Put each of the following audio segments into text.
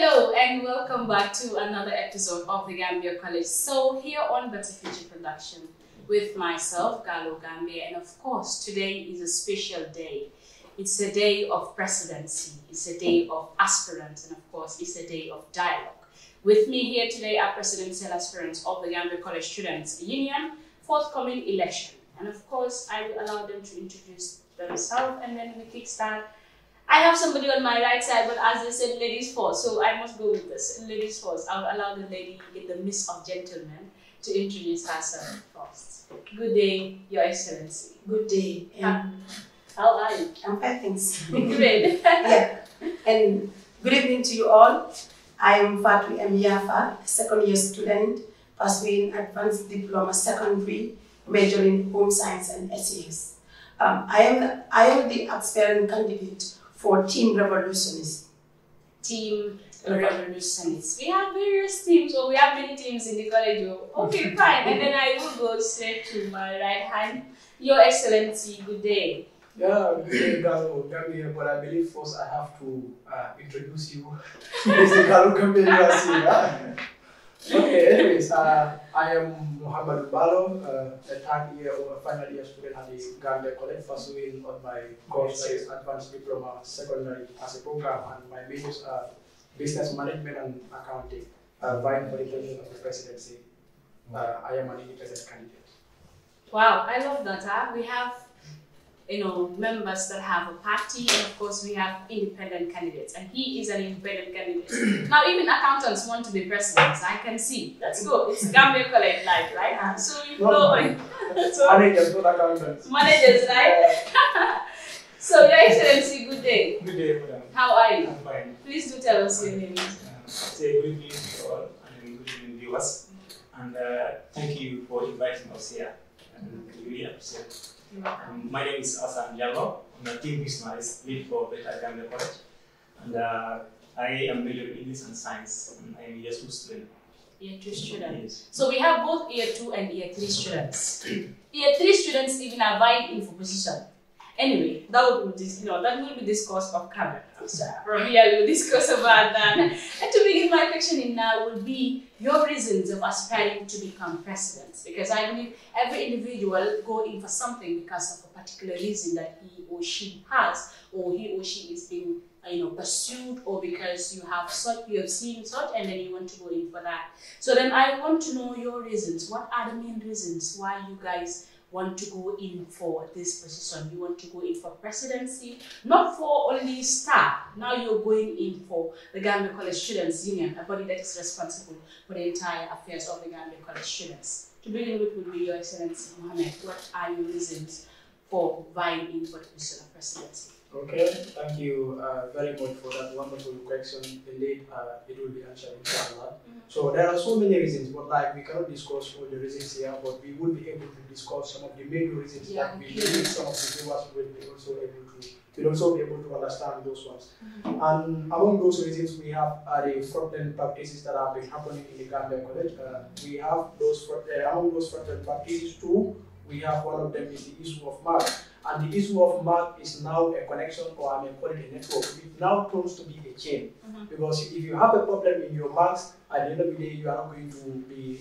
Hello and welcome back to another episode of the Gambia College. So here on Better Future Production with myself, Galo Gambia, and of course today is a special day. It's a day of presidency, it's a day of aspirants, and of course it's a day of dialogue. With me here today are presidential aspirants of the Gambia College Students Union, forthcoming election. And of course I will allow them to introduce themselves and then we kickstart. I have somebody on my right side, but as they said, ladies first, so I must go with this. Ladies first. I'll allow the lady in the midst of gentlemen to introduce herself first. Good day, Your Excellency. Good day. How are you? I'm fine, thanks. Great. Yeah. And good evening to you all. I am Fatou M. Yafa, second-year student, pursuing advanced diploma secondary, majoring home science and SES. I am the aspirant candidate for Team Revolutionists. Team Revolutionists. We have various teams, or we have many teams in the college. Okay, fine. And then I will go straight to my right hand. Your Excellency, good day. Yeah, good day, Galo Gambia. But I believe first I have to introduce you. Mr. Garu Kamil Yasi. Okay, anyways, I am Mohammed Balo, a final year student at the Gambia College, pursuing on my course that is advanced diploma secondary as a program, and my majors are business management and accounting, vying for the position of the presidency. I am an independent candidate. Wow, I love that. We have, you know, members that have a party, and of course we have independent candidates, and he is an independent candidate. Now even accountants want to be presidents, I can see. Let's go. It's Gambia College life, right? So you know, so managers, not accountants. Managers, right? So Your Excellency, good day. Good day, madam. How are you? I'm fine. Please do tell us your name. Say good evening to all and good evening viewers. And thank you for inviting us here. And we really appreciate it. My name is Asan Jallo. I'm a Team Business lead for Better Gambia College, and I am majoring in English and Science, and I am a year 2 student. Year 2 student. Yes. So we have both year 2 and year 3 students. Year 3 students even are vying in for position. Anyway, that will be discussed off camera. From here we will discuss about that. And to begin my questioning now would be your reasons of aspiring to become president, because I believe every individual go in for something because of a particular reason that he or she has, or he or she is being, you know, pursued, or because you have seen such, and then you want to go in for that. So then I want to know your reasons. What are the main reasons why you guys want to go in for this position? You want to go in for presidency, not for only staff. Now you're going in for the Gambia College Students Union, a body that is responsible for the entire affairs of the Gambia College students. To begin with would be Your Excellency Mohammed, what are your reasons for vying in for the position of presidency? Okay, thank you very much for that wonderful question. Indeed, it will be answered, inshallah. So there are so many reasons, but like we cannot discuss all the reasons here, but we would be able to discuss some of the main reasons that we believe some of the viewers will also be able to understand those ones. And among those reasons, we have the fraudulent practices that have been happening in the Gambia College. We have those fraudulent practices too. We have one of them is the issue of mark. And the issue of mark is now a connection, or I may call it a network. It now turns to be a chain. Because if you have a problem in your marks, at the end of the day, you are not going to be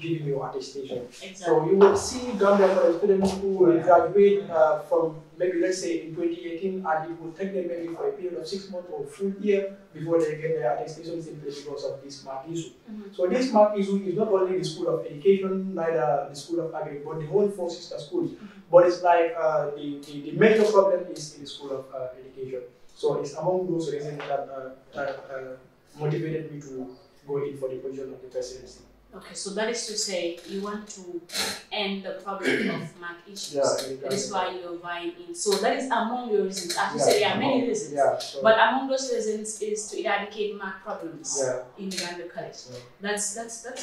giving your attestation. Exactly. So you will see Gambia College students who will graduate from maybe, let's say, in 2018, and it will take them maybe for a period of 6 months or full year before they get their attestation simply because of this mark issue. So this mark issue is not only the School of Education, neither the School of Agri, but the whole four sister schools. But it's like the major problem is in the School of Education. So it's among those reasons that motivated me to go in for the position of the presidency. Okay, so that is to say you want to end the problem of mark issues. That is why you're vying in. So that is among your reasons. As you say, there are many reasons. But among those reasons is to eradicate mark problems in the Gambia College. That's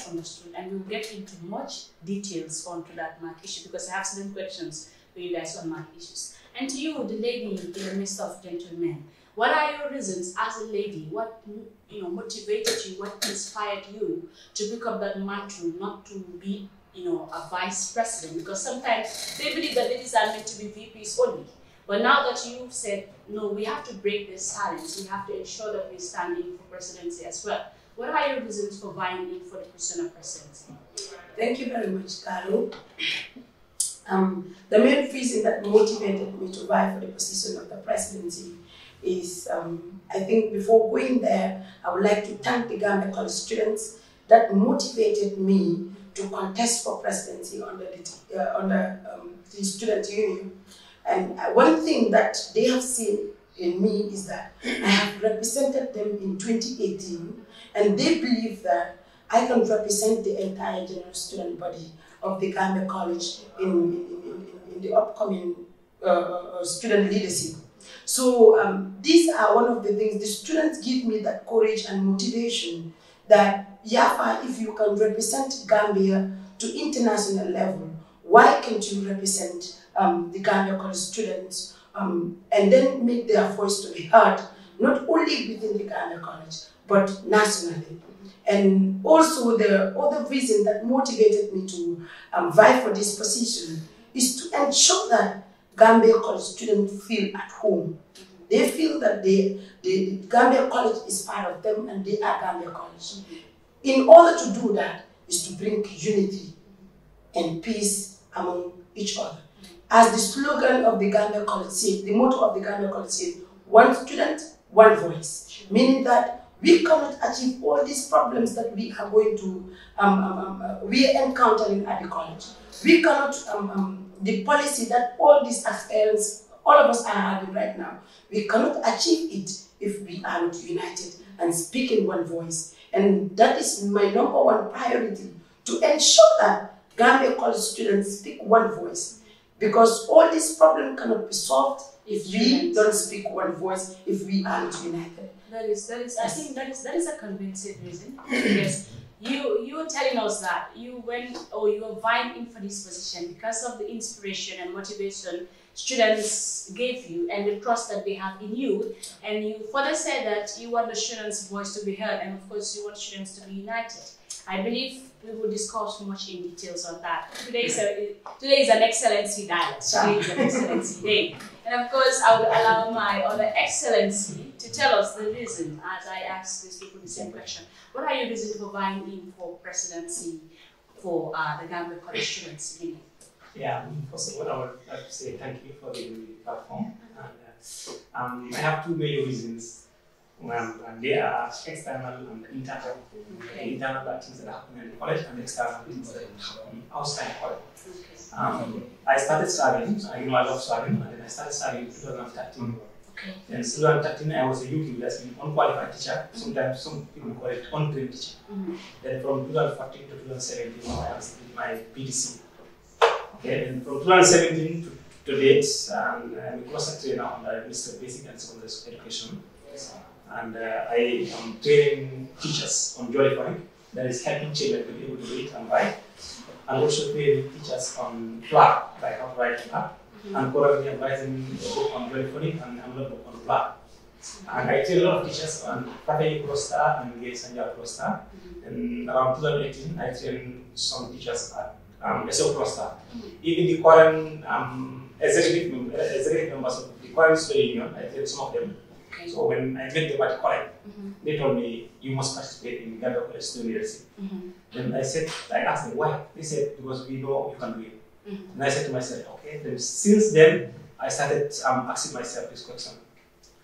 understood, and we'll get into much details onto that mark issue, because I have certain questions for you guys on mark issues. And to you, the lady in the midst of gentlemen, what are your reasons as a lady? What motivated you? What inspired you to pick up that mantle, not to be, a vice president? Because sometimes they believe that ladies are meant to be VPs only. But now that you've said, no, we have to break this silence, we have to ensure that we're standing for presidency as well. What are your reasons for vying in for the position of presidency? Thank you very much, Galo. The main reason that motivated me to vie for the position of the presidency is, I think before going there, I would like to thank the Gambia College students that motivated me to contest for presidency under the student union. And one thing that they have seen in me is that I have represented them in 2018, and they believe that I can represent the entire general student body of the Gambia College in the upcoming student leadership. So these are one of the things the students give me, that courage and motivation that, Yafa, if you can represent Gambia to international level, why can't you represent the Gambia College students and then make their voice to be heard, not only within the Gambia College, but nationally. And also the other reason that motivated me to vie for this position is to ensure that Gambia College students feel at home. They feel that the Gambia College is part of them and they are Gambia College. In order to do that is to bring unity and peace among each other. As the slogan of the Gambia College says, the motto of the Gambia College says, one student, one voice, meaning that we cannot achieve all these problems that we are going to, we are encountering at the college. We cannot, the policy that all these aspirants, all of us are having right now, we cannot achieve it if we are not united and speak in one voice. And that is my number one priority, to ensure that Gambia College students speak one voice. Because all these problems cannot be solved if we don't speak one voice, if we are not united. That is. I think that is a convincing reason. Yes, you are telling us that you went or you were vying in for this position because of the inspiration and motivation students gave you and the trust that they have in you. And you further said that you want the students' voice to be heard, and of course you want students to be united. I believe we will discuss much in details on that. Today is an excellency dialogue. Today is an excellency day. And of course, I will allow my other excellency to tell us the reason as I ask these people the same question. What are your reasons for vying in for presidency for the Gambia College students? Yeah, first of all, I would like to say thank you for the platform. And, I have two major reasons. And they are external and internal. Okay. Internal are things that happen in college, and external things that happen outside college. Okay. I started studying, I love studying, and then I started studying in 2013. Okay. Then in 2013, I was a UQ, that's an unqualified teacher. Sometimes some people call it untrained teacher. Mm-hmm. Then from 2014 to 2017, I was in my PTC. Okay. And from 2017 to date, I'm a closer trainer on the Ministry of Basic and Secondary Education. And I am training teachers on Jolly Phonics, that is helping children to be able to read and write. And also training teachers on PLAB, like how to write and PLAB. And currently I'm writing a book on Jolly Phonics and another book on PLAB. And I train a lot of teachers on Fatou Cluster and Gay Sanjay Cluster. And around 2018, I trained some teachers at SO Cluster. Even the current executive members of the current student union, I trained some of them. So when I met them at college, they told me, you must participate in the Gambia College Student Leadership. Then I asked them why. They said, because we know you can do it. And I said to myself, okay. Then since then, I started asking myself this question.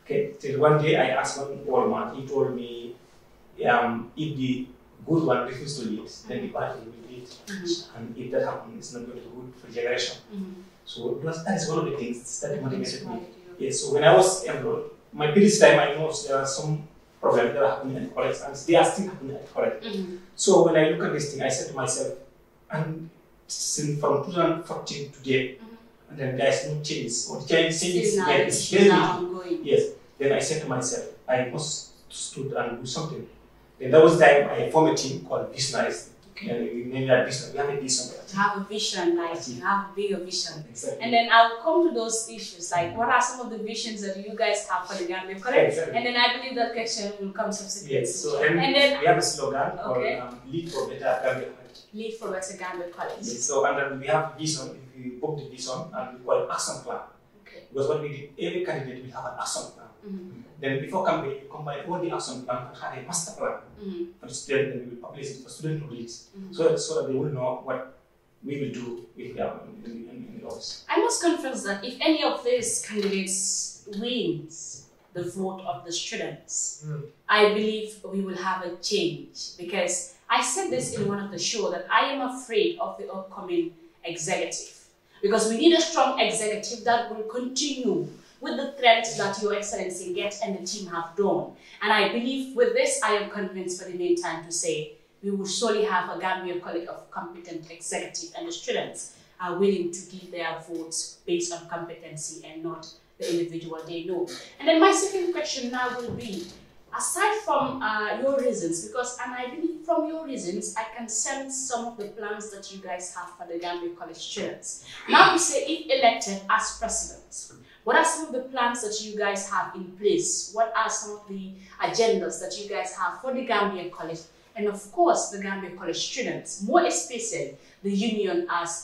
Okay, till one day I asked one old man, he told me, if the good one refuses to lead, then the bad one will lead. And if that happens, it's not going to be good for generation. So that is one of the things that motivated me. Yes, so when I was enrolled, my previous time, I know there are some problems that are happening at college, and they are still happening at college. So when I look at this thing, I said to myself, and since from 2014 to today, and then there is no change. Or the change is ongoing. Yes. Then I said to myself, I must stood and do something. Then that was the time I formed a team called Visionize. And we named that Vision. We have a vision. To have a vision, like you have a bigger vision. Exactly. And then I'll come to those issues, like what are some of the visions that you guys have for the Gambia, correct? Exactly. And then I believe that question will come subsequently. Yes, so and then we have a slogan called Lead for Better Gambia College. Lead for Better Gambia College. Yes, so and then we have vision, if you book the vision, and we call it action plan. Okay. because what we did, every candidate will have an action plan. Then before campaign, you combine all the action plan and have a master plan for the student, and we will publish it for students to read, so that they will know what we will do with them in the office. I must confess that if any of these candidates wins the vote of the students, I believe we will have a change, because I said this in one of the shows that I am afraid of the upcoming executive, because we need a strong executive that will continue with the threats that Your Excellency Get and the team have done. And I believe with this, I am convinced for the meantime to say we will surely have a Gambia College of competent executive, and the students are willing to give their votes based on competency and not the individual they know. And then my second question now will be, aside from your reasons, because, and I believe from your reasons, I can sense some of the plans that you guys have for the Gambia College students. Now we say, if elected as president, what are some of the plans that you guys have in place? What are some of the agendas that you guys have for the Gambia College? And of course, the Gambia College students, more especially the union as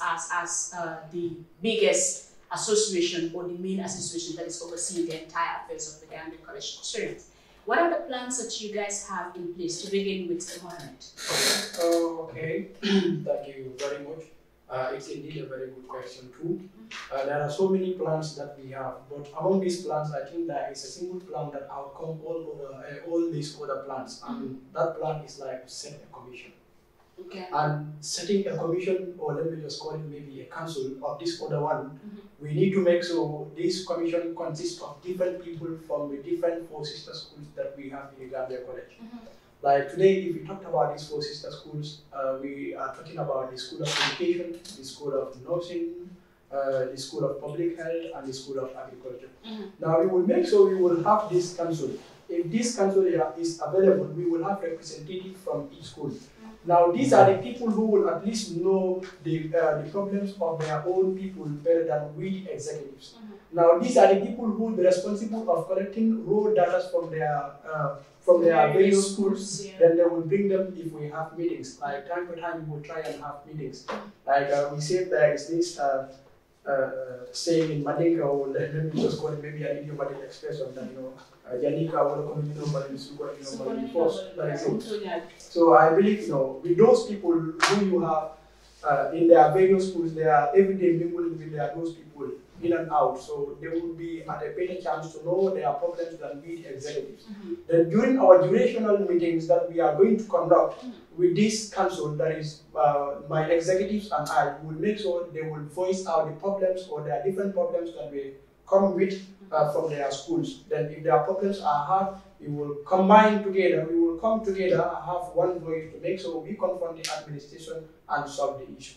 the biggest association or the main association that is overseeing the entire affairs of the Gambia College students. What are the plans that you guys have in place to begin with, Mohammed? Okay, thank you very much. It's indeed a very good question too. There are so many plans that we have, but among these plans, I think there is a single plan that outcomes all these other plans, and that plan is like set a commission. Okay. And setting a commission, or let me just call it maybe a council of this other one, we need to make sure this commission consists of different people from the different four sister schools that we have in Gambia College. Like today, if we talked about these four sister schools, we are talking about the School of Education, the School of Nursing, the School of Public Health, and the School of Agriculture. Now we will make sure we will have this council. If this council is available, we will have representatives from each school. Now, these are the people who will at least know the problems of their own people better than we executives. Now, these are the people who will be responsible of collecting raw data from their various schools. Then they will bring them if we have meetings. Like time to time, we will try and have meetings. Like we say there is this saying in Mandinka, or let me just call it maybe an idiomatic expression that, you know, so I believe, you know, with those people who you have in their various schools, they are every day mingling with those people in and out. So they will be at a better chance to know their problems than we executives. Then during our durational meetings that we are going to conduct with this council, that is my executives and I, will make sure they will voice out the problems or their different problems that we come with from their schools. Then if their problems are hard, we will combine together, we will come together and have one voice to make sure we confront the administration and solve the issue.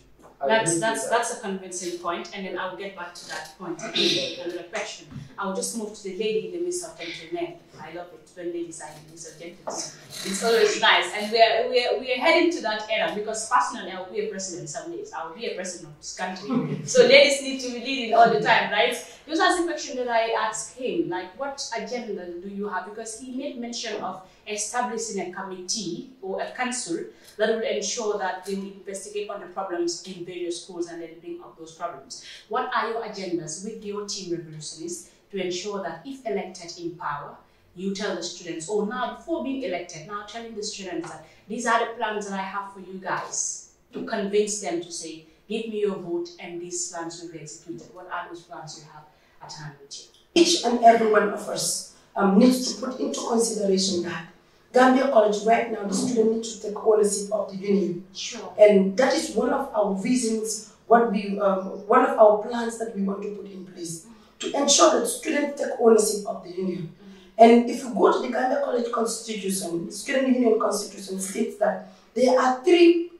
That's a convincing point, and then I'll get back to that point in another question. I'll just move to the lady in the midst of gentlemen. I love it when ladies are in the midst of gentlemen. It's always nice, and we are heading to that era, because personally I will be a president some days. I will be a president of this country. So ladies need to be leading all the time, right? Just as a question that I asked him, like, what agenda do you have? Because he made mention of establishing a committee or a council that will ensure that they will investigate on the problems in various schools and then bring up those problems. What are your agendas with your team revolutionists to ensure that if elected in power, you tell the students, or now before being elected, now telling the students that these are the plans that I have for you guys, to convince them to say, give me your vote and these plans will be executed. What are those plans you have at hand with you? Each and every one of us needs to put into consideration that Gambia College right now, the student needs to take ownership of the union. Sure. And that is one of our reasons, one of our plans that we want to put in place to ensure that students take ownership of the union. And if you go to the Gambia College Constitution, the Student Union Constitution states that there are three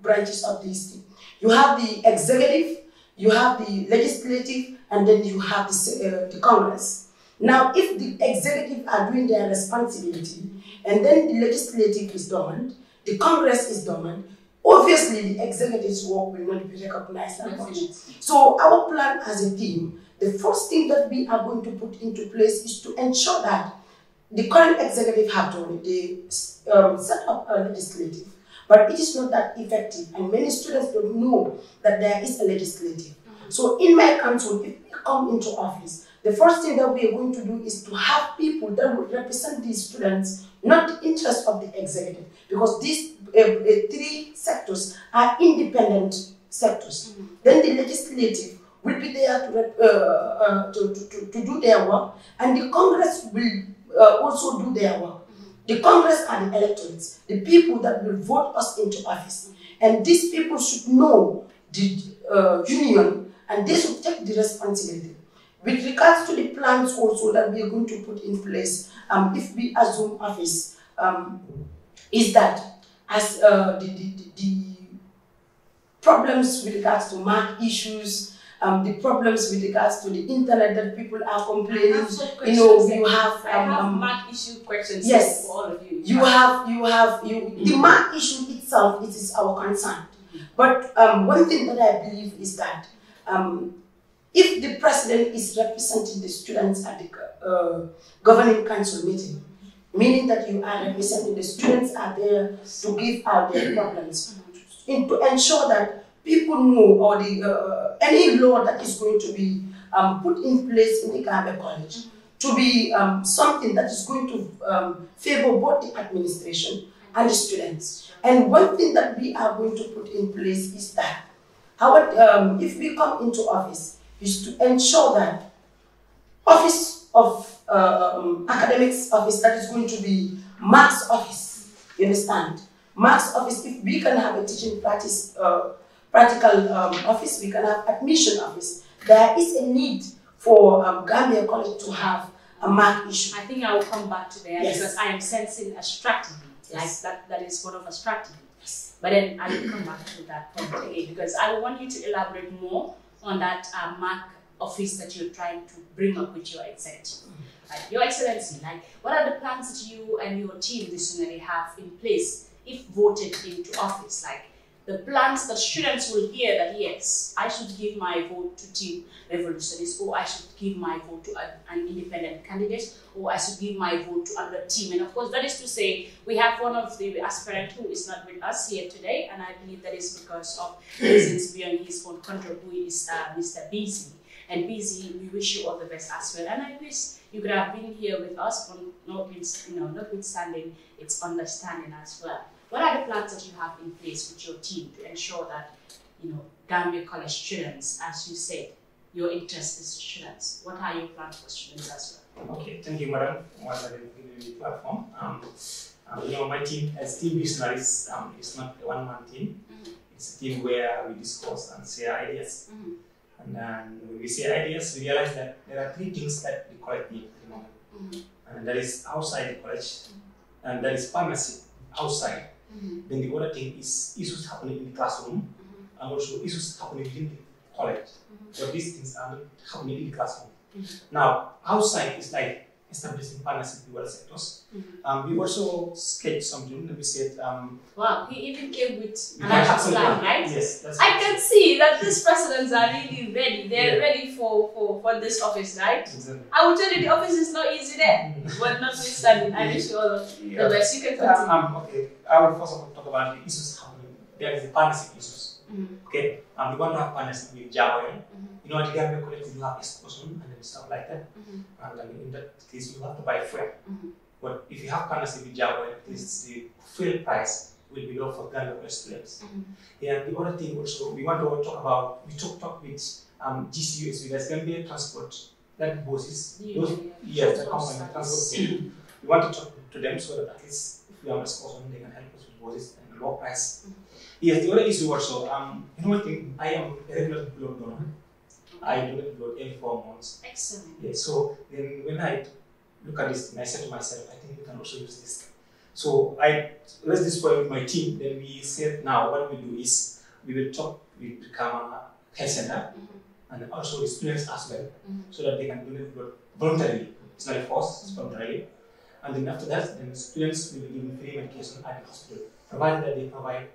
branches of the state. You have the executive, you have the legislative, and then you have the Congress. Now, if the executive are doing their responsibility, and then the legislative is dormant, the Congress is dormant, obviously the executive's work will not be recognized and functioned. So our plan as a team, the first thing that we are going to put into place is to ensure that the current executive have done it. They set up a legislative, but it is not that effective, and many students don't know that there is a legislative. So in my council, if we come into office, the first thing that we are going to do is to have people that will represent these students, not the interest of the executive, because these three sectors are independent sectors. Mm-hmm. Then the legislative will be there to do their work, and the Congress will also do their work. Mm-hmm. The Congress are the electorates, the people that will vote us into office. Mm-hmm. And these people should know the union, and they should take the responsibility. With regards to the plans also that we are going to put in place, if we assume office, is that as the problems with regards to mark issues, the problems with regards to the internet that people are complaining, you know, you have mark issue questions. Yes, for all of you. You have mm-hmm. The mark issue itself. It is our concern. But one thing that I believe is that if the president is representing the students at the governing council meeting, meaning that you are representing the students are there to give out their problems, and to ensure that people know, or the any law that is going to be put in place in the Gambia College to be something that is going to favor both the administration and the students. And one thing that we are going to put in place is that our, if we come into office, is to ensure that office of academics office that is going to be maths office, you understand? Maths office, if we can have a teaching practice, practical office, we can have admission office. There is a need for Gambia College to have a math issue. I think I will come back to that, yes, because I am sensing a strategy. Yes. Like that is sort of a strategy. Yes. But then I will come back to that point again, because I want you to elaborate more on that mark office that you're trying to bring up with your executive. Mm-hmm. Right. Your Excellency, like, what are the plans that you and your team visionary have in place if voted into office? Like the plans that students will hear that, yes, I should give my vote to Team Revolutionists, or I should give my vote to an independent candidate, or I should give my vote to another team. And of course, that is to say, we have one of the aspirant who is not with us here today, and I believe that is because of reasons beyond his own control, who is Mr. Beasley. And Beasley, we wish you all the best as well. And I wish you could have been here with us, but notwithstanding its understanding as well. What are the plans that you have in place with your team to ensure that, you know, Gambia College students, as you said, your interest is students? What are your plans for students as well? Okay, thank you, Madam, once again for the platform. You know, my team, as Team Visionize, it's not a one-man team. Mm-hmm. It's a team where we discuss and share ideas. Mm-hmm. And then when we share ideas, we realize that there are three things that the college needs at the moment. Mm-hmm. And that is outside the college, mm-hmm, and that is partnership outside. Mm-hmm. Then the other thing is issues happening in the classroom, mm-hmm, and also issues happening within the college. Mm-hmm. But these things are not happening in the classroom. Mm-hmm. Now, outside is like establishing partnerships with other sectors. Mm-hmm. We also sketched something that we said. Wow, he even came with an action plan, right? Yes, that's right. I can see that these presidents are really ready. They're ready for this office, right? Exactly. I will tell you, the office is not easy there, but notwithstanding, I wish you all the best. You can continue. Okay, I will first of all talk about the issues happening. There is the partnership issues. Mm-hmm. Okay, we want to have partnership with Java. Mm-hmm. You know, at the Gambia College, you have exposure and stuff like that. Mm-hmm. And in that case, you have to buy fuel. Mm-hmm. But if you have partnership with Java, at least the fuel price will be low for Gambia College students. Mm-hmm. Yeah, the other thing also we want to talk about, we talk with GCU as well as Gambia Transport, that bosses, those the company, transport. We want to talk to them so that at least if we have exposure, they can help us with bosses and low price. Mm-hmm. Yes, the other issue also, you know, I am a regular blood donor. Okay. I donate blood every 4 months. Excellent. Yes, so then when I look at this, and I said to myself, I think we can also use this. So I raised this point with my team. Then we said, now what we do is we will talk with the Kamala Health Center, mm-hmm, and also the students as well, mm-hmm, so that they can donate blood voluntarily. It's not a force, it's voluntarily. And then after that, then the students will be given free medication at the hospital, provided that they provide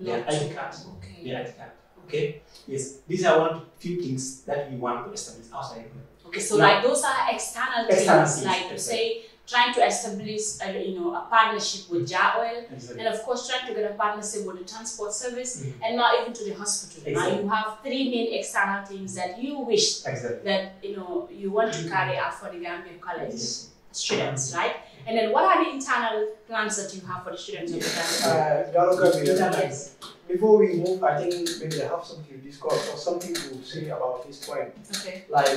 their ID card. Okay. Their ID card. Okay. Yes. These are one of the few things that we want to establish outside. Okay. So now, like those are external things, like to say trying to establish a partnership with JAOL, exactly. And of course trying to get a partnership with the transport service, mm-hmm. and now even to the hospital. Exactly. Now you have three main external things that you wish, exactly. that you want to carry out for the Gambia College, exactly. students, right? And then what are the internal plans that you have for the students of the Gambia? Yes. Before we move, I think maybe I have something to discuss or something to say about this point. Okay. Like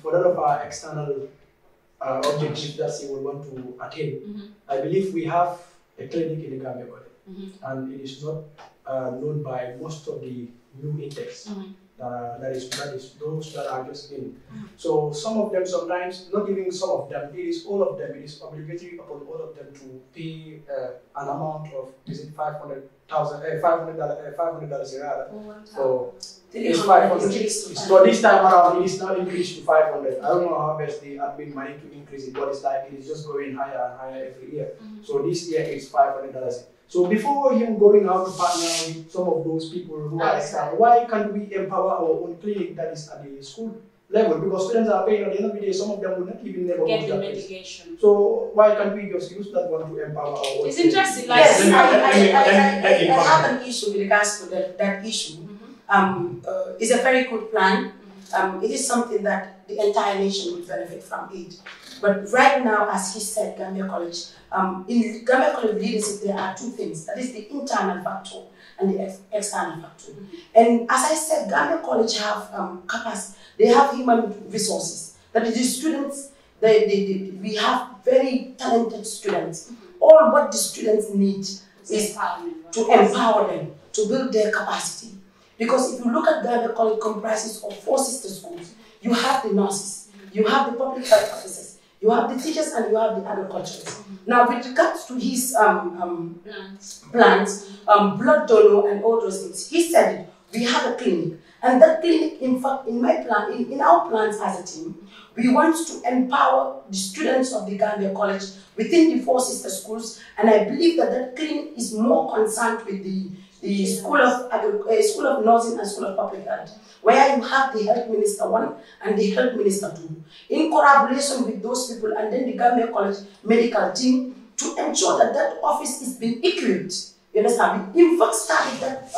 for a lot of our external objectives that we would want to attain, mm-hmm. I believe we have a clinic in the Gambia College, mm-hmm. and it is not known by most of the new intakes, mm-hmm. that is those that are just in. Mm-hmm. So some of them sometimes, not even some of them, it is all of them, it is obligatory upon all of them to pay an amount of, is it $500 rather. So it's 500. So this time around, it is not increased to 500. I don't know how best they have been managed to increase it, but it's like it is just going higher and higher every year. Mm-hmm. So this year it's $500. So before him going out to partner with some of those people who are external, why can't we empower our own clinic that is at the school level? Because students are paying, at the end of the day, some of them will not even never get the medication. So why can't we just use that one to empower our own? It's interesting. Like, yes, I have an issue with regards to that issue. Mm-hmm. It's a very good plan. It is something that the entire nation will benefit from it. But right now, as he said, Gambia College, in Gambia College leadership, there are two things. That is the internal factor and the external factor. Mm-hmm. And as I said, Gambia College have capacity. They have human resources. That is the students, we have very talented students. Mm-hmm. All what the students need is to empower them, to build their capacity. Because if you look at Gambia College comprises of 4 sister schools, you have the nurses, you have the public health officers, you have the teachers, and you have the agriculturists. Mm-hmm. Now, with regards to his plans, blood donor and all those things, he said it, we have a clinic. And that clinic, in fact, in our plans as a team, we want to empower the students of the Gambia College within the 4 sister schools. And I believe that clinic is more concerned with the School of Nursing and School of Public Health, where you have the Health Minister 1 and the Health Minister 2, in collaboration with those people and then the Gambia College medical team to ensure that that office is being equipped. You understand? We in fact started that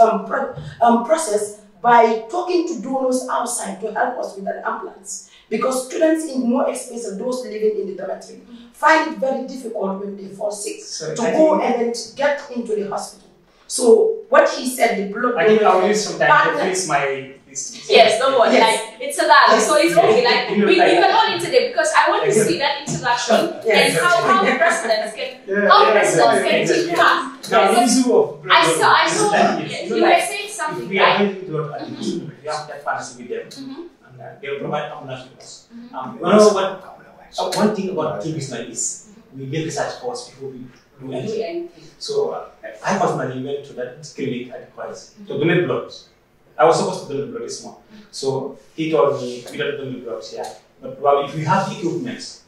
process by talking to donors outside to help us with an ambulance, because students in more expensive, those living in the dormitory, find it very difficult when they fall sick to go and get into the hospital. So what he said, the blood I will use some time to fix my list. Yes, don't worry. Yes. Like, it's a lot. Yes. So it's okay. Like, we can all interview, because I want to see that interaction, yes. and how the presidents can teach us. You were saying something. If we are going to do it, we have that partnership with them, and they will provide ambulance with us. One thing about Team Business is we make research first before we do anything. So I personally went to that clinic at the college to donate blood. I was supposed to donate blood this month. So he told me we don't donate blood here. But well, if we have equipment,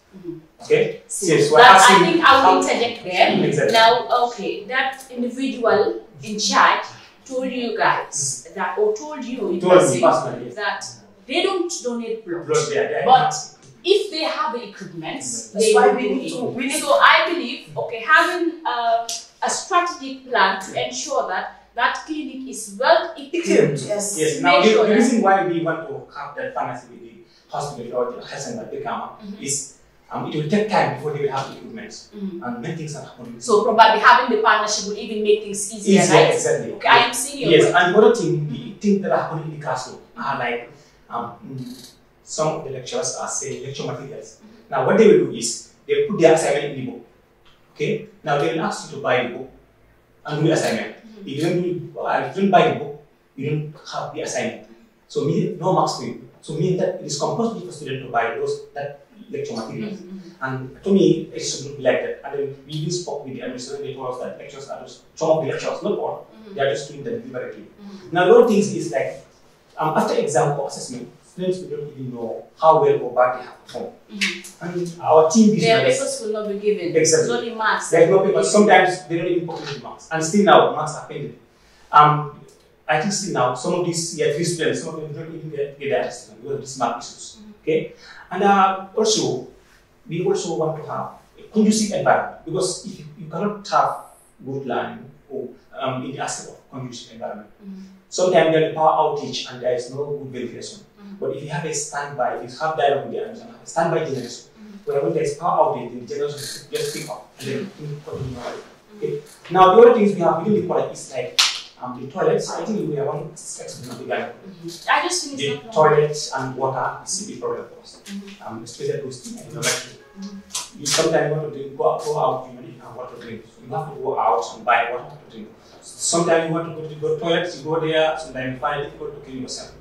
okay. Yes, so I think I will interject there. Exactly. Now, okay, that individual in charge told you guys that, or told you that they don't donate blood there, but if they have the equipment, they will win. So I believe, okay, having a strategic plan to ensure that that clinic is well equipped. Yes. Yes. Now, the reason why we want to have that partnership with the hospital or the health center is it will take time before they will have equipment, and many things are happening. So probably having the partnership will even make things easier, right? Exactly. Okay, I am seeing you. Yes. And the other thing, the things that are happening in the classroom are like some of the lecturers are saying lecture materials. Now, what they will do is they will put their assignment in the book. Okay. Now they will ask you to buy the book and do the assignment. If you don't buy the book, you don't have the assignment. So no marks for you. So meaning that it is compulsory for students to buy that lecture materials. And to me, it should be like that. And then we even spoke with the administration, they told us that lectures are just some of the lectures, not all. They are just doing that deliberately. Now, a lot of things is like after exam or assessment, students don't even know how well or bad they have performed. And our team business. Their papers will not be given. Exactly. It's only marks. There's no papers. Sometimes they don't even publish the marks. And still now, marks are pending. I think still now, some of these year 3 students, some of them don't even get their assessment because of these mark issues. Okay? And also, we also want to have a conducive environment, because if you cannot have good learning or in the aspect of conducive environment, sometimes there is power outage and there is no good verification. But if you have a standby, if you have dialogue with the animation, a standby generation, whenever there is power outage, the generation just pick up and then continue. Okay. Now, the other things we have within the college is like the toilets. I think we have one section of the guide. I just finished the toilets and water is a big problem for us, especially those things. You sometimes want to drink, go out, you don't have water to drink. So you have to go out and buy water to drink. Sometimes you want to go to the toilets, you go there, sometimes you find it difficult to kill yourself.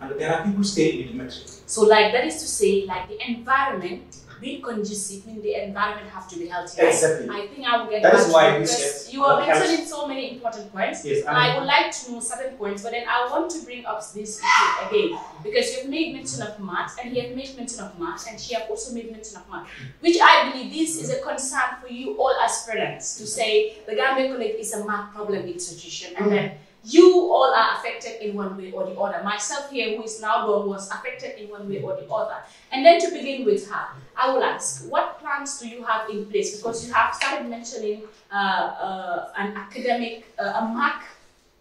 And there are people staying in the dormitory. So like that is to say, like the environment, being conducive, means the environment have to be healthy. Exactly. I think I will get that is why because you are mentioning so many important points. Yes, I would like to know certain points, but then I want to bring up this issue again because you have made mention of maths and he has made mention of maths and she has also made mention of maths, which I believe this is a concern for you all as parents to say the Gambia College is a math problem institution and then you all are affected in one way or the other. Myself here, who is now gone, was affected in one way or the other. And then to begin with her, I will ask, what plans do you have in place? Because you have started mentioning an academic, a mark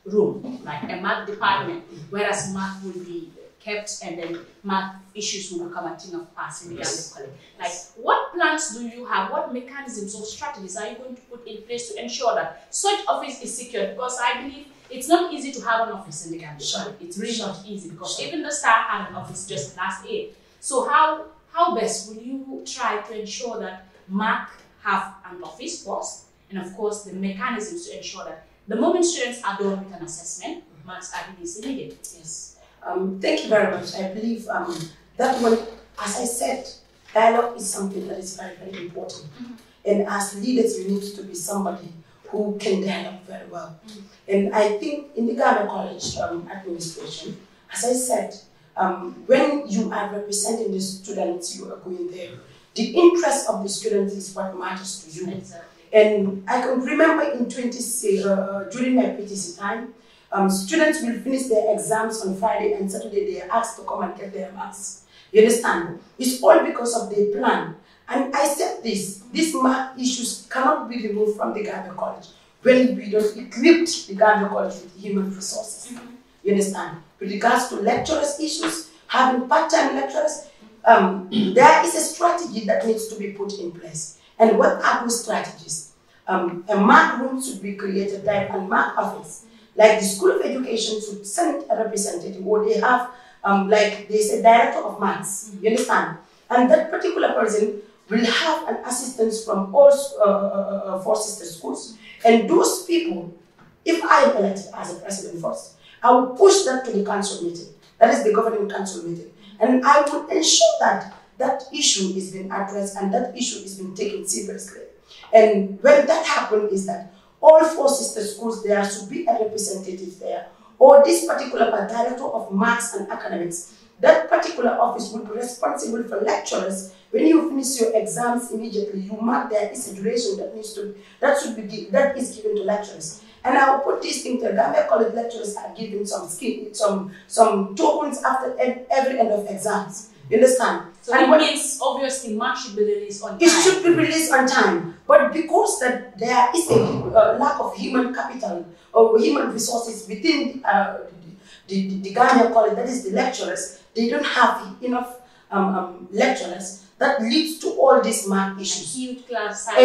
room, like a mark department, whereas mark will be kept and then mark issues will become a thing of past in the Gambia College. Like, what plans do you have? What mechanisms or strategies are you going to put in place to ensure that such office is secured? Because I believe it's not easy to have an office in the Gambia. It's really not easy because even the STAR had an office just last year. So how best will you try to ensure that MAC have an office first, and of course the mechanisms to ensure that the moment students are done with an assessment, marks are released immediately? Yes. Thank you very much. I believe that one, as I said, dialogue is something that is very, very important. And as leaders, we need to be somebody who can dialogue very well. And I think in the Gambia College administration, as I said, when you are representing the students, you are going there. The interest of the students is what matters to you. Exactly. And I can remember in during my PTC time, students will finish their exams on Friday and Saturday they are asked to come and get their marks. You understand? It's all because of their plan. And I said this, these math issues cannot be removed from the Gambia College when we don't equip the Gambia College with human resources. You understand? With regards to lecturers issues, having part-time lecturers, there is a strategy that needs to be put in place. And what are those strategies? A math room should be created like a math office. Like the School of Education should send a representative, or they have, like there's a director of maths. You understand? And that particular person will have an assistance from all four sister schools. And those people, if I am elected as a president first, I will push that to the council meeting. That is the governing council meeting. And I will ensure that that issue is being addressed and that issue is being taken seriously. And when that happens is that all four sister schools, there should be a representative there. Or this particular director of maths and academics, that particular office will be responsible for lecturers. When you finish your exams immediately, you mark there is a duration that needs to that is given to lecturers. And I will put this into the Gambia College lecturers are given some tokens after every end of exams. You understand? So and it means obviously mark should be released on time. It should be released on time. But because that there is a lack of human capital or human resources within the Gambia College, that is the lecturers, they don't have enough lecturers. That leads to all these math issues. A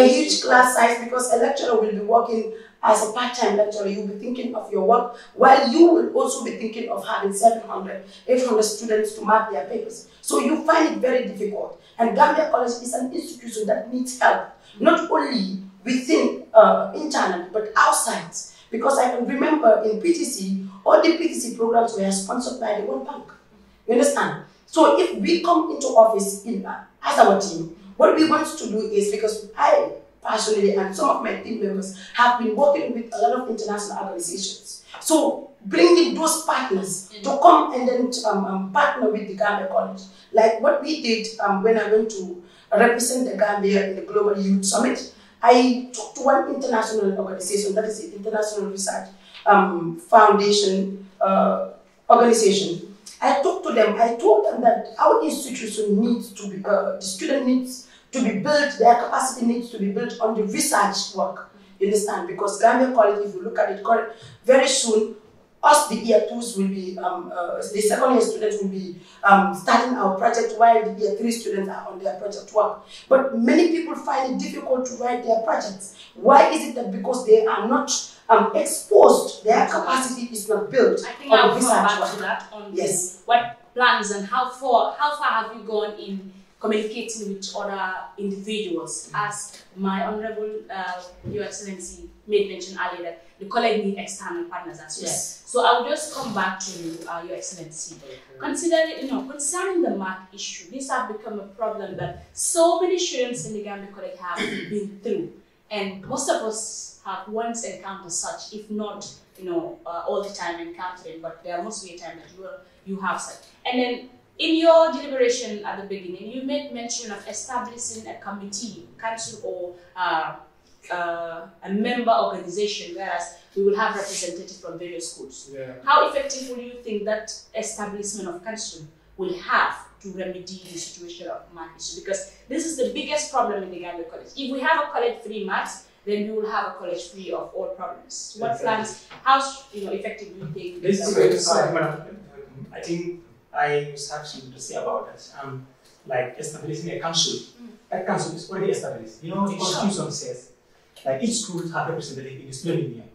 huge class size because a lecturer will be working as a part-time lecturer. You'll be thinking of your work while you will also be thinking of having 700, 800 students to mark their papers. So you find it very difficult. And Gambia College is an institution that needs help, not only within internal but outside. Because I can remember in PTC, all the PTC programs were sponsored by the World Bank. You understand? So if we come into office as our team, what we want to do is, because I personally and some of my team members have been working with a lot of international organizations. So bringing those partners to come and then partner with the Gambia College. Like what we did when I went to represent the Gambia in the Global Youth Summit, I talked to one international organization, that is the International Research Foundation organization. I told them that our institution needs to be, the student needs to be built, their capacity needs to be built on the research work, you understand? Because Gambia College, if you look at it, very soon, us, the year twos will be, the second year students will be starting our project while the year three students are on their project work. But many people find it difficult to write their projects. Why is it that? Because they are not exposed, their capacity is not built. I think I'll come back to that on yes. What plans and how far have you gone in communicating with other individuals? As my Honorable Your Excellency made mention earlier, that the college needs external partners as well. Yes. So I will just come back to Your Excellency. Okay. Concerning the mark issue, this has become a problem that so many students in the Gambia College have been through, and most of us have once encountered such, if not all the time encountered it, but there must be a time that you have such. And then, in your deliberation at the beginning, you made mention of establishing a committee, council, or a member organization, whereas we will have representatives from various schools. Yeah. How effective do you think that establishment of council will have to remedy the situation of mark issue? Because this is the biggest problem in the Gambia College. If we have a college free marks, then we will have a college free of all problems. What plans? How effective do you think? I think I have something to say about that. Like establishing a council. That council is already established. The constitution says like each school has representative in the student union.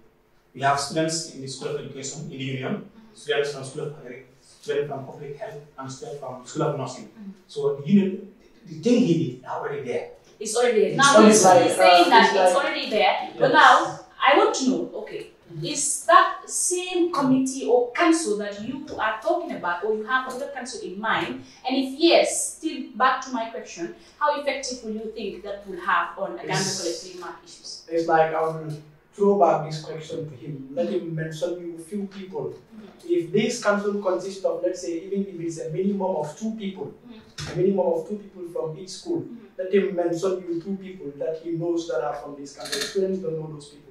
We have students in the School of Education in the union, students from School of Agriculture, students from Public Health, and students from School of Nursing. So the union, the thing he did, are already there. It's already there. Now you're saying that it's already there, but now I want to know, okay, is that same committee or council that you are talking about, or you have another council in mind? And if yes, still back to my question, how effective will you think that will have on Gambia College mark issues? It's like I will throw back this question to him. Let him mention you a few people. If this council consists of, let's say, even if it's a minimum of 2 people, a minimum of 2 people from each school, let him mention you 2 people that he knows that are from this council. Students don't know those people.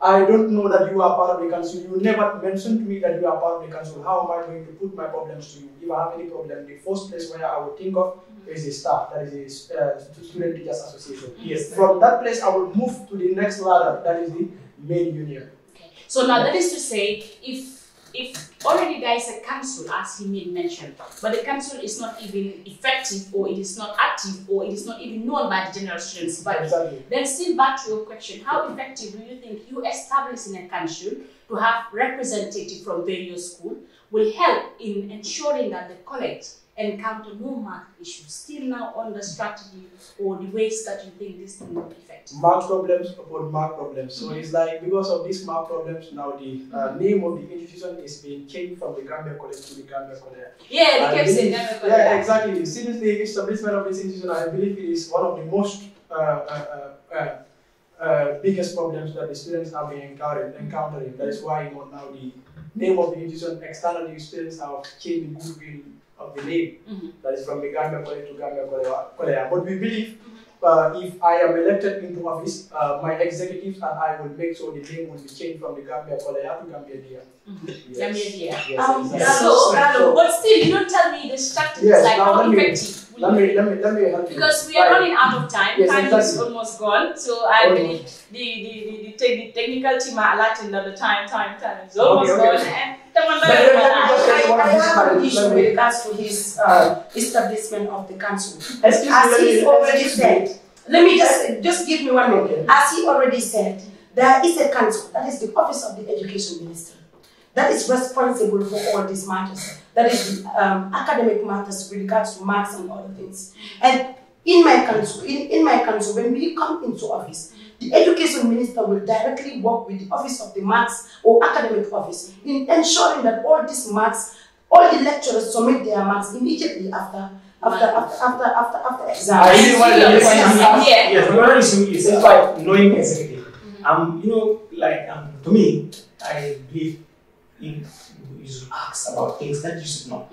I don't know that you are part of the council. You never mentioned to me that you are part of the council. How am I going to put my problems to you? If I have any problem, the first place where I would think of is the staff, that is the Student Teachers Association. Yes. From that place, I will move to the next ladder, that is the main union. Okay. So now that is to say, if already there is a council, as he made mention, but the council is not even effective, or it is not active, or it is not even known by the general students. But then still back to your question, how effective do you think you establishing a council to have representatives from various schools will help in ensuring that the college encounter no mark issues? Still now on the strategy or the ways that you think this thing will be effective. Mark problems upon mark problems. So it's like because of these mark problems now the name of the institution is being changed from the Gambia College to the Gambia College. Yeah, they kept saying Gambia College. Yeah, exactly. Since the establishment of this institution, I believe it is one of the most biggest problems that the students have been encountering. That is why now the name of the institution externally students have changed the goodwill of the name that is from the Gambia College to Gambia College. But we believe if I am elected into office, my executives and I will make sure the name will be changed from the Gambia College to Gambia Dia. Gambia Dia. So, but still, you don't tell me the strategy is like how effective. Let me help you. Because we are running out of time. Time is almost gone. So I believe the technical team are alerting that the time is almost gone. I have an issue with regards to his establishment of the council. As he already said, let me just give me 1 minute. Okay. As he already said, there is a council, that is the Office of the Education Minister, that is responsible for all these matters. That is the academic matters with regards to marks and other things. And in my council, when we come into office, the Education Minister will directly work with the Office of the Marks or Academic Office in ensuring that all these marks, all the lecturers submit their marks immediately after exam. I really want to another issue is about knowing executive. To me, I believe in you should ask about things that you should know.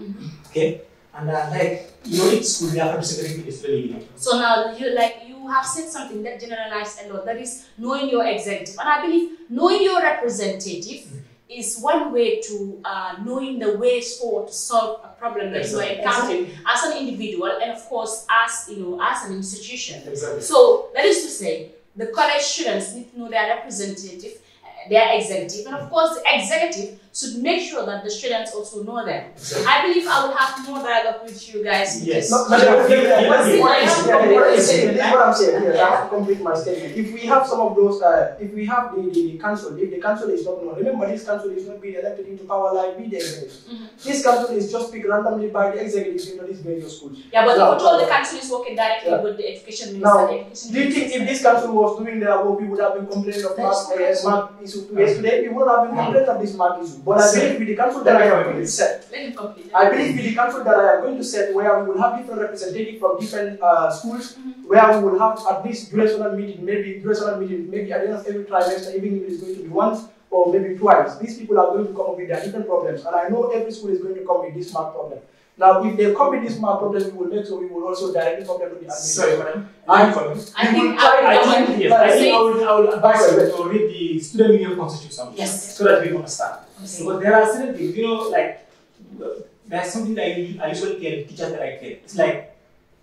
Okay? And it could be a representative is very unique. So now you have said something that generalized a lot, that is knowing your executive. And I believe knowing your representative is one way to knowing the ways forward to solve a problem that you are encountering as an individual and of course as as an institution. Exactly. So that is to say, the college students need to know their representative, their executive, and of course the executive should make sure that the students also know them. Exactly. I believe I will have more dialogue with you guys. Yes. What I'm saying here, I have to complete my statement. If we have some of those, if we have the council, if the council is not known, remember this council is not being elected into power like we did. This council is just picked randomly by the executives in these various schools. Yeah, but the control of the council is working directly with the education minister. Now, do you think if this council was doing their work, we would have been complaining of mark issue today? We would have been complaining of this mark issue. But I believe with the council that I am going to set, where we will have different representatives from different schools, where we will have at least durational meeting, maybe at the end of every trimester, even if it is going to be once or maybe twice. These people are going to come up with their different problems, and I know every school is going to come with this mark problem. Now, if they copy this mark problem, we will make sure we will also directly copy them to the administration. I will read the student union constitution so that we understand. Okay. Because there are certain things, like there's something that I usually tell teachers that I tell. It's like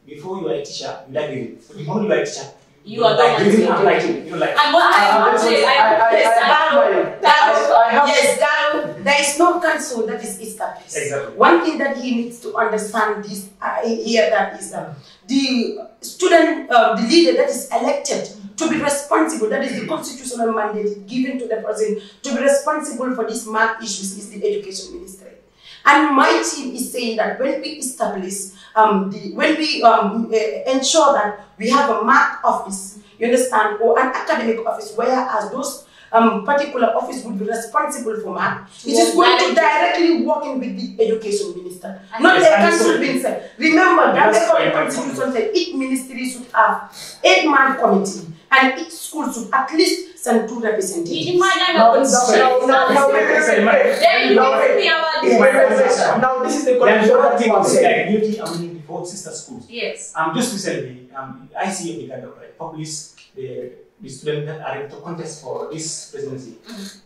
before you are a teacher, you like reading. But before you are a teacher, you are like reading and liking. You like. There is no council that is established. Exactly. One thing that he needs to understand this here that is the student, the leader that is elected to be responsible. That is the constitutional mandate given to the person to be responsible for these math issues is the education ministry. And my team is saying that when we establish, ensure that we have a math office, you understand, or an academic office, whereas those particular office would be responsible for math. It is going to directly work in with the education minister, not the council minister. Remember that the constitution said each ministry should have a math committee and each school should at least send 2 representatives. Now this is the connection with both sister schools. Yes. Just recently, I see a kind of populist the students that are into contest for this presidency.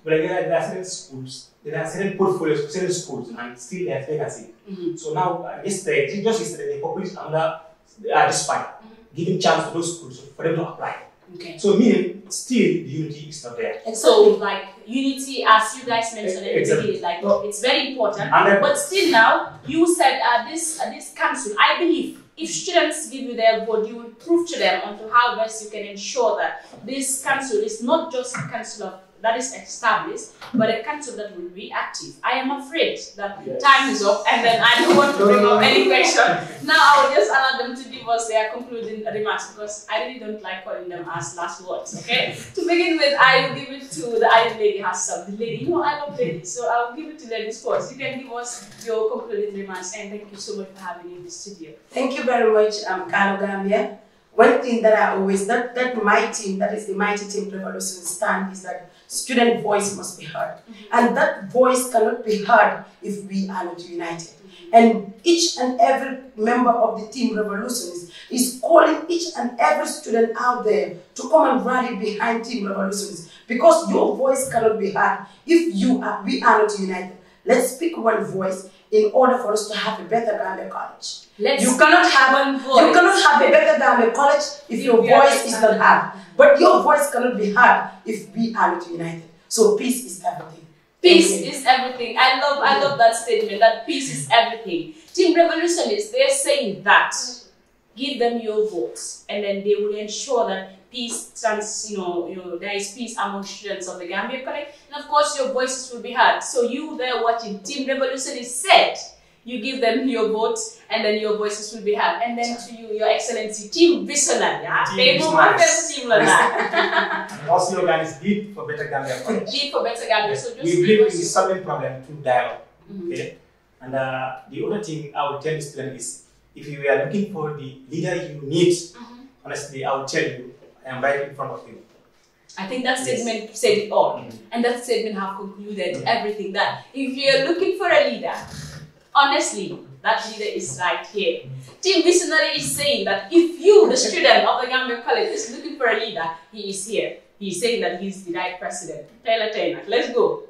But again, there are certain schools, there are certain portfolios, certain schools, and still they have vacancy. So now, just yesterday, they published under this file, giving chance to those schools for them to apply. Okay. So, meaning, still, the unity is not there. And so, like, unity, as you guys mentioned, it's very important. But still now, you said this council, I believe, if students give you their vote, you will prove to them on to how best you can ensure that this council is not just a council that is established, but a council that will be active. I am afraid that time is up, and then I don't want to bring up any question. Now I will just allow them to give us their concluding remarks, because I really don't like calling them as last words, okay? To begin with, I will give it to the Iron Lady herself, the lady. I love ladies, so I will give it to ladies first. You can give us your concluding remarks, and thank you so much for having me in the studio. Thank you very much, Galo Gambia. One thing that I always, that my team, that is the mighty Team Revolution stand, is that student voice must be heard. And that voice cannot be heard if we are not united. And each and every member of the Team Revolutionists is calling each and every student out there to come and rally behind Team Revolutionists, because your voice cannot be heard if we are not united. Let's speak one voice in order for us to have a better Gambia College. You cannot have a better Gambia College if your voice is not heard. But your voice cannot be heard if we are not united. So peace is everything. Peace is everything. I love that statement, that peace is everything. Team Revolutionists, they're saying that give them your votes, and then they will ensure that peace stands, there is peace among students of the Gambia College, and of course your voices will be heard. So you there watching, Team Revolution is set, you give them your votes and then your voices will be heard. And then to you, Your Excellency, Team Visionize, our slogan is lead for better Gambia College. Lead for better Gambia. So just we believe in solving problem through dialogue. Okay? And the other thing I would tell the student is, if you are looking for the leader you need, honestly, I would tell you, I am right in front of you. I think that statement said it all. And that statement have concluded everything, that if you're looking for a leader, honestly, that leader is right here. Team Visionary is saying that if you, the student of the Gambia College, is looking for a leader, he is here. He is saying that he's the right president. Taylor Taylor, let's go.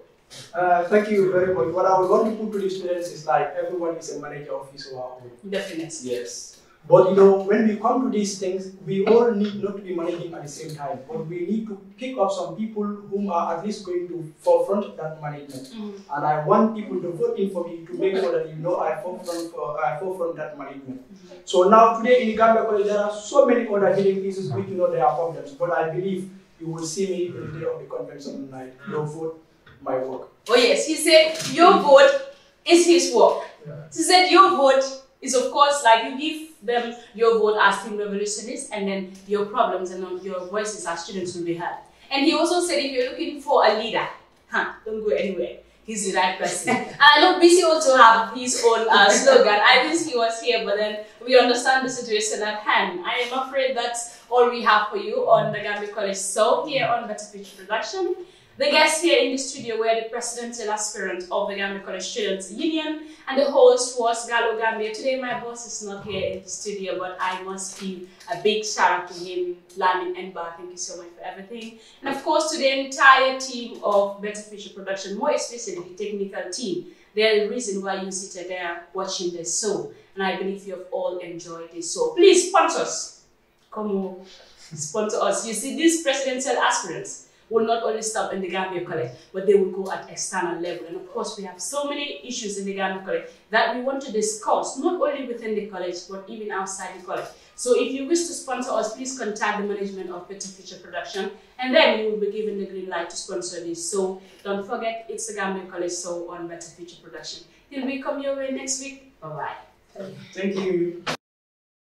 Thank you very much. What I would want to put to the students is like everyone is a manager of his or her own. Definitely. Yes. But you know, when we come to these things, we all need not to be managing at the same time, but we need to pick up some people whom are at least going to forefront that management. And I want people to vote in for me to make sure that you know I forefront that management. So now today in Gambia College there are so many other hidden pieces which you know there are problems, but I believe you will see me in the day of the convention tonight. Your vote, my work. Oh yes, he said your vote is his work. Yeah. He said your vote is of course like you give them your vote as Team Revolutionists, and then your problems and your voices as students will be heard. And he also said if you're looking for a leader, don't go anywhere. He's the right person. And I know BC also have his own slogan. I wish he was here, but then we understand the situation at hand. I am afraid that's all we have for you on the Gambia College show here on Better Future Production. The guests here in the studio were the presidential aspirant of the Gambia College Students Union, and the host was Galo Gambia. Today, my boss is not here in the studio, but I must give a big shout out to him, Lamin and Bar. Thank you so much for everything. And of course, to the entire team of Better Future Production, more especially the technical team. They're the reason why you sit there watching this show, and I believe you have all enjoyed this show. Please sponsor us. Come on, sponsor us. You see, these presidential aspirants will not only stop in the Gambia College, but they will go at external level. And of course, we have so many issues in the Gambia College that we want to discuss, not only within the college, but even outside the college. So if you wish to sponsor us, please contact the management of Better Future Production, and then you will be given the green light to sponsor this. So don't forget, it's the Gambia College show on Better Future Production. Till we come your way next week, bye-bye. Thank you.